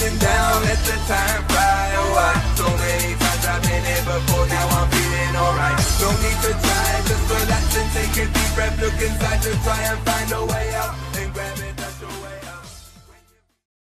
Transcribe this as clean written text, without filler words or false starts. getting down, let the time fly away. So many times I've been here before, now I'm feeling alright. Don't need to try, just relax and take a deep breath. Look inside to try and find a way out.